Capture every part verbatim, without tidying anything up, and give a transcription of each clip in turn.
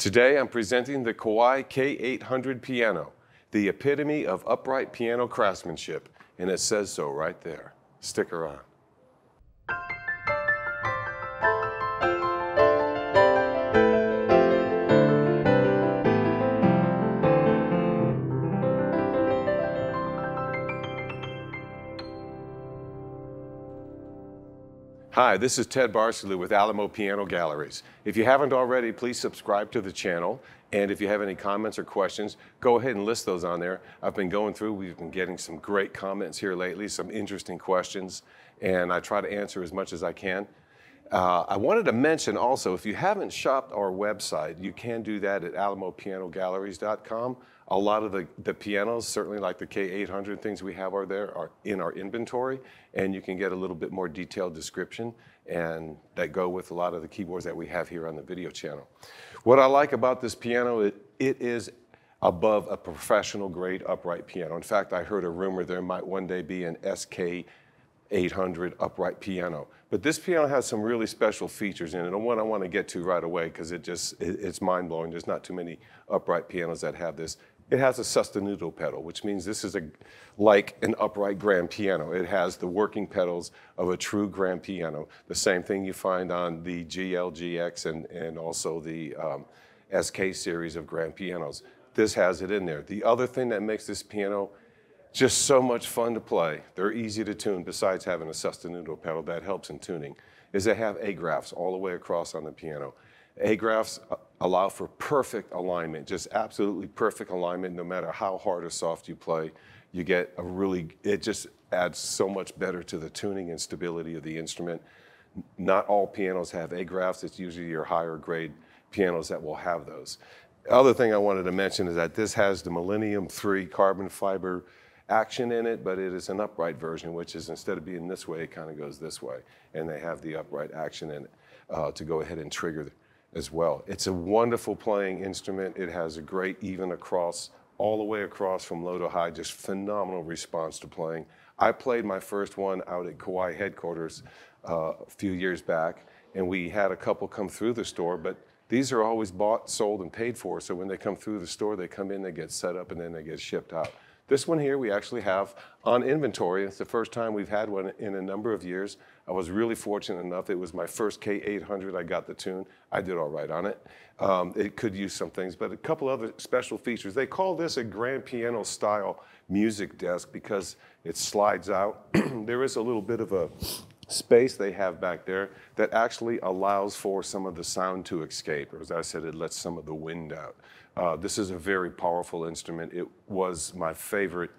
Today I'm presenting the Kauai K eight hundred piano, the epitome of upright piano craftsmanship, and it says so right there. Stick around. Hi, this is Ted Barsley with Alamo Piano Galleries. If you haven't already, please subscribe to the channel. And if you have any comments or questions, go ahead and list those on there. I've been going through, we've been getting some great comments here lately, some interesting questions, and I try to answer as much as I can. Uh, I wanted to mention also, if you haven't shopped our website, you can do that at alamo piano galleries dot com. A lot of the, the pianos, certainly like the K eight hundred things we have are there, are in our inventory, and you can get a little bit more detailed description and that go with a lot of the keyboards that we have here on the video channel. What I like about this piano, it, it is above a professional grade upright piano. In fact, I heard a rumor there might one day be an S K eight hundred upright piano. But this piano has some really special features in it, and one I want to get to right away because it just, it, it's mind-blowing. There's not too many upright pianos that have this. It has a sostenuto pedal, which means this is a, like an upright grand piano. It has the working pedals of a true grand piano, the same thing you find on the G L, G X, and, and also the um, S K series of grand pianos. This has it in there. The other thing that makes this piano just so much fun to play, they're easy to tune, besides having a sostenuto pedal that helps in tuning, is they have A-graphs all the way across on the piano. A-graphs allow for perfect alignment, just absolutely perfect alignment. No matter how hard or soft you play, you get a really, it just adds so much better to the tuning and stability of the instrument. Not all pianos have A-graphs. It's usually your higher grade pianos that will have those. The other thing I wanted to mention is that this has the Millennium three carbon fiber action in it, but it is an upright version, which is instead of being this way, it kind of goes this way, and they have the upright action in it uh, to go ahead and trigger as well. It's a wonderful playing instrument. It has a great even across, all the way across from low to high, just phenomenal response to playing. I played my first one out at Kawai headquarters uh, a few years back, and we had a couple come through the store, but these are always bought, sold, and paid for, so when they come through the store, they come in, they get set up, and then they get shipped out. This one here we actually have on inventory. It's the first time we've had one in a number of years. I was really fortunate enough. It was my first K eight hundred. I got the tune. I did all right on it. Um, it could use some things, but a couple other special features. They call this a grand piano style music desk because it slides out. There is a little bit of a space they have back there that actually allows for some of the sound to escape, or as I said, it lets some of the wind out. Uh, this is a very powerful instrument. It was my favorite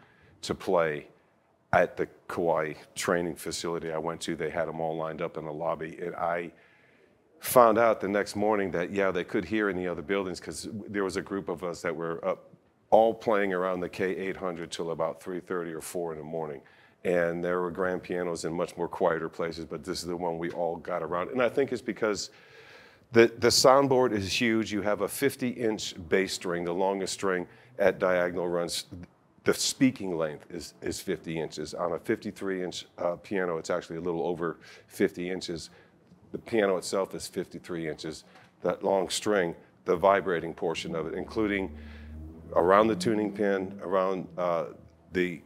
to play at the Kawai training facility I went to. They had them all lined up in the lobby, and I found out the next morning that, yeah, they could hear in the other buildings because there was a group of us that were up all playing around the K eight hundred till about three thirty or four in the morning. And there were grand pianos in much more quieter places, but this is the one we all got around. And I think it's because the, the soundboard is huge. You have a fifty inch bass string, the longest string at diagonal runs. The speaking length is, is fifty inches. On a fifty-three inch uh, piano, it's actually a little over fifty inches. The piano itself is fifty-three inches. That long string, the vibrating portion of it, including around the tuning pin, around uh, the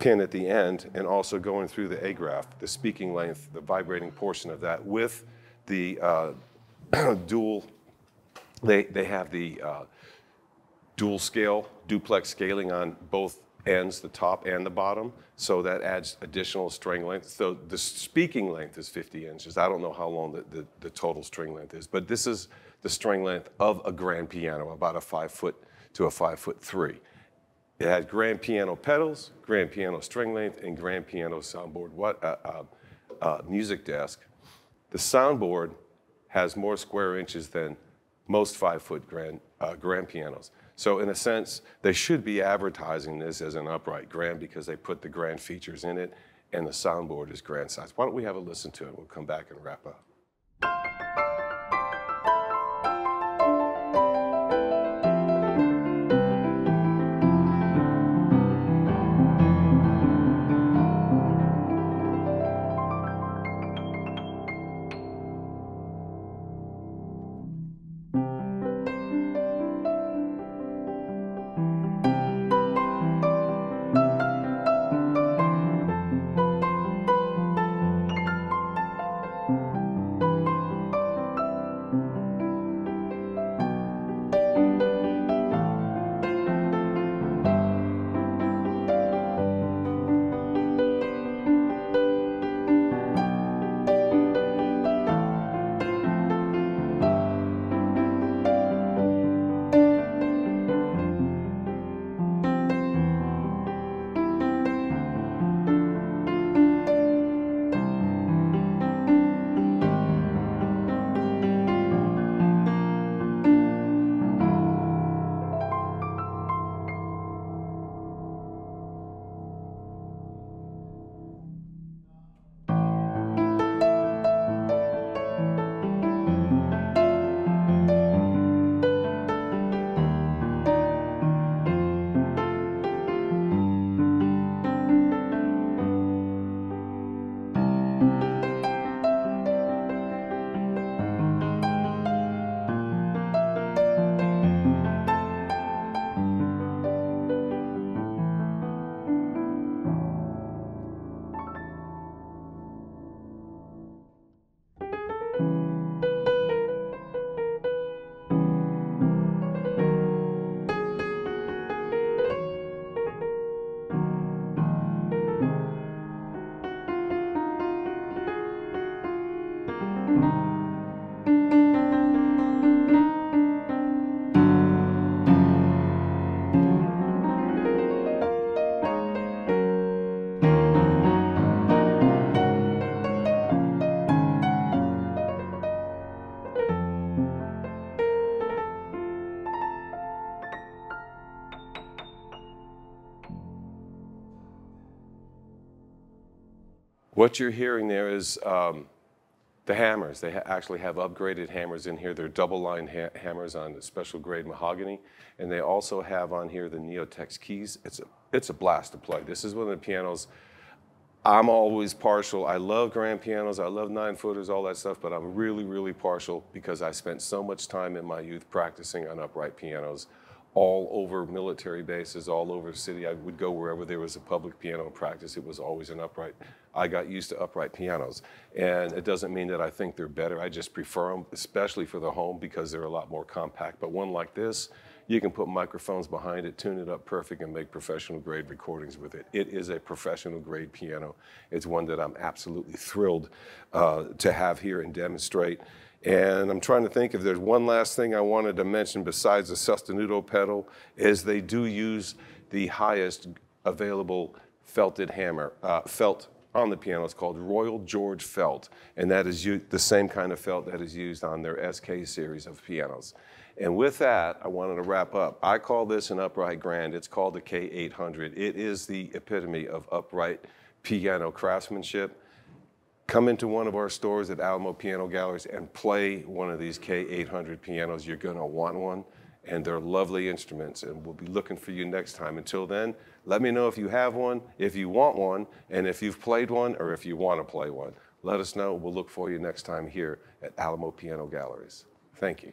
pin at the end, and also going through the A-graph, the speaking length, the vibrating portion of that with the uh, dual, they, they have the uh, dual scale, duplex scaling on both ends, the top and the bottom, so that adds additional string length. So the speaking length is fifty inches. I don't know how long the, the, the total string length is, but this is the string length of a grand piano, about a five foot to a five foot three. It had grand piano pedals, grand piano string length, and grand piano soundboard what, uh, uh, uh, music desk. The soundboard has more square inches than most five-foot grand, uh, grand pianos. So in a sense, they should be advertising this as an upright grand because they put the grand features in it, and the soundboard is grand size. Why don't we have a listen to it? We'll come back and wrap up. What you're hearing there is um, the hammers. They ha actually have upgraded hammers in here. They're double-line ha hammers on special grade mahogany, and they also have on here the Neotex keys. It's a, it's a blast to play. This is one of the pianos. I'm always partial. I love grand pianos. I love nine-footers, all that stuff, but I'm really, really partial because I spent so much time in my youth practicing on upright pianos all over military bases, all over the city. I would go wherever there was a public piano practice. It was always an upright. I got used to upright pianos. And it doesn't mean that I think they're better. I just prefer them, especially for the home, because they're a lot more compact. But one like this, you can put microphones behind it, tune it up perfect, and make professional grade recordings with it. It is a professional grade piano. It's one that I'm absolutely thrilled uh, to have here and demonstrate. And I'm trying to think if there's one last thing I wanted to mention besides the sostenuto pedal, is they do use the highest available felted hammer, uh, felt on the piano. It's called Royal George Felt, and that is the same kind of felt that is used on their S K series of pianos. And with that, I wanted to wrap up. I call this an upright grand. It's called the K eight hundred. It is the epitome of upright piano craftsmanship. Come into one of our stores at Alamo Piano Galleries and play one of these K eight hundred pianos. You're going to want one, and they're lovely instruments, and we'll be looking for you next time. Until then, let me know if you have one, if you want one, and if you've played one, or if you want to play one. Let us know. We'll look for you next time here at Alamo Piano Galleries. Thank you.